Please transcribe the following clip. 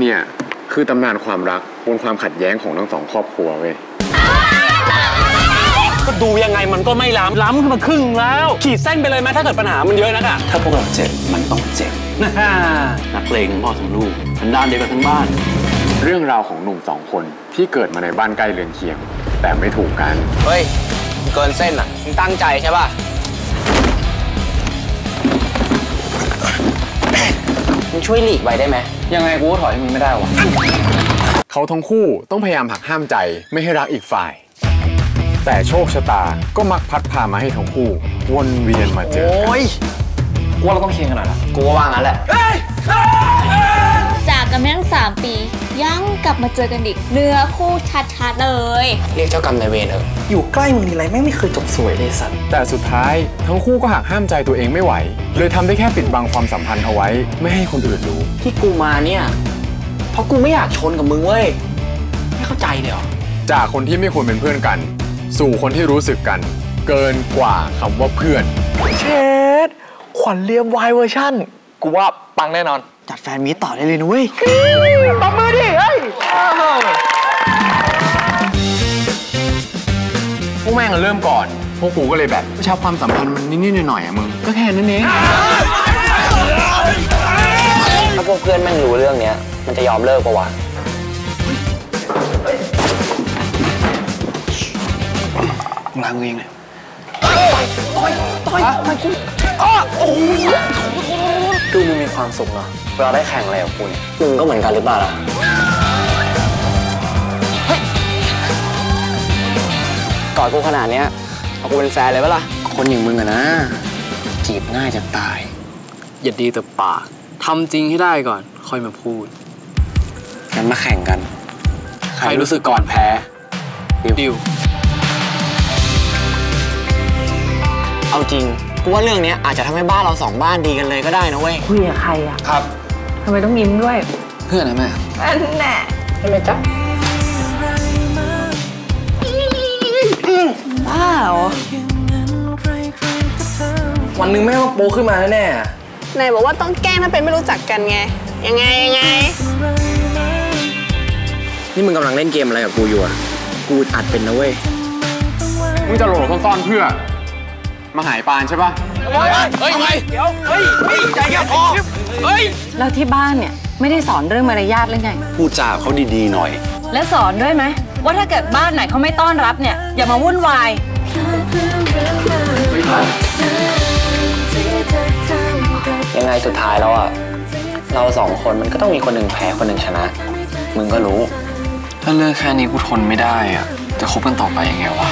เนี่ยคือตำนานความรักบนความขัดแย้งของทั้งสองครอบครัวเว้ยก็ดูยังไงมันก็ไม่ล้ำขึ้นมาครึ่งแล้วขีดเส้นไปเลยไหมถ้าเกิดปัญหามันเยอะนักอะถ้าพวกเราเจ็บมันต้องเจ็บนักเลงทั้งพ่อทั้งลูกทั้งด้านเดียวกันทั้งบ้านเรื่องราวของหนุ่มสองคนที่เกิดมาในบ้านใกล้เรือนเคียงแต่ไม่ถูกกันเฮ้ยเกินเส้นอะมึงตั้งใจใช่ป่ะมึงช่วยหลีกไว้ได้ไหมยังไงกูก็ถอยมึงไม่ได้วะเขาทั้งคู่ต้องพยายามหักห้ามใจไม่ให้รักอีกฝ่ายแต่โชคชะตาก็มักพัดพามาให้ทั้งคู่วนเวียนมาเจอกันกูว่าเราต้องเคียงกันหน่อยละกูว่างั้นแหละจากกันมาตั้ง3 ปียังกลับมาเจอกันอีกเนื้อคู่ชัดๆเลยเรียกเจ้ากรรมนายเวรเถอะอยู่ใกล้มึงทีไรแม่งไม่เคยจบสวยเลยสัตว์แต่สุดท้ายทั้งคู่ก็หักห้ามใจตัวเองไม่ไหวเลยทำได้แค่ปิดบังความสัมพันธ์เอาไว้ไม่ให้คนอื่นรู้ที่กูมาเนี่ยเพราะกูไม่อยากชนกับมึงเว้ยไม่เข้าใจเลยเหรอจากคนที่ไม่ควรเป็นเพื่อนกันสู่คนที่รู้สึกกันเกินกว่าคำว่าเพื่อนเชดขวัญเรียมวายเวอร์ชั่นกูว่าปังแน่นอนจัดแฟนมีต่อได้เลยนุ้ยตบมือดิเฮ้ยพวกแม่งเริ่มก่อนพวกกูก็เลยแบบชาวความสัมพันธ์มันนิดๆหน่อยๆอะมึงก็แค่นั้นเองถ้าพวกเพื่อนแม่งรู้เรื่องเนี้ยมันจะยอมเลิกปะวะล้างเองเลยต่อยดูมึงมีความสุขเนาะเวลาได้แข่งอะไรกับคุณมึงก็เหมือนกันหรือเปล่าล่ะกอดกูขนาดเนี้ยเอากูเป็นแฟนเลยปะล่ะคนอย่างมึงอะนะจีบง่ายจะตายอย่าดีแต่ปากทำจริงให้ได้ก่อนค่อยมาพูดงั้นมาแข่งกันใครรู้สึกก่อนแพ้ดิวเอาจริงกูว่าเรื่องนี้อาจจะทำให้บ้านเรา2 บ้านดีกันเลยก็ได้นะเว้ยคุยกับใครอะครับทำไมต้องยิ้มด้วยเพื่อนนะแม่อันแน่ทำไมจ๊ะบ้าเหรอวันนึงแม่มาโปขึ้นมาแน่ไหนบอกว่าต้องแกล้งถ้าเป็นไม่รู้จักกันไงยังไงนี่มึงกำลังเล่นเกมอะไรกับกูอยู่อะกูอัดเป็นนะเว้ยมึงจะหลบซ่อนเพื่อมาหายปานใช่ปะเฮ้ยไงเดี๋ยวเฮ้ยใจเย็นพอเฮ้ยแล้วที่บ้านเนี่ยไม่ได้สอนเรื่องมารยาทเลยไงพูดจาเขาดีๆหน่อยและสอนด้วยไหมว่าถ้าเกิดบ้านไหนเขาไม่ต้อนรับเนี่ยอย่ามาวุ่นวายยังไงสุดท้ายแล้วอะเรา2 คนมันก็ต้องมีคนหนึ่งแพ้คนหนึ่งชนะมึงก็รู้ถ้าเลิกแค่นี้กูทนไม่ได้อะจะคบกันต่อไปยังไงวะ